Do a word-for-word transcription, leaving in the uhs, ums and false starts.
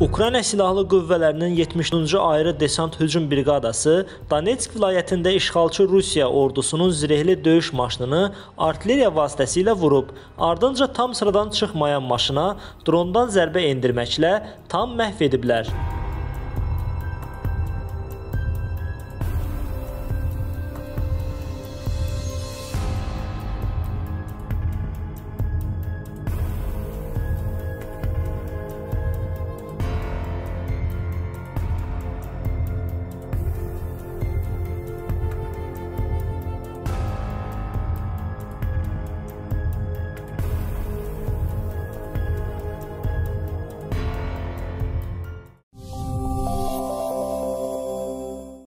Ukrayna Silahlı Qüvvələrinin yetmişinci ayrı Desant Hücum Briqadası Donetsk vilayətində işğalçı Rusiya ordusunun zirehli döyüş maşınını artilleriya vasitəsilə vurub, ardınca tam sıradan çıxmayan maşına drondan zərbə endirməklə tam məhv ediblər.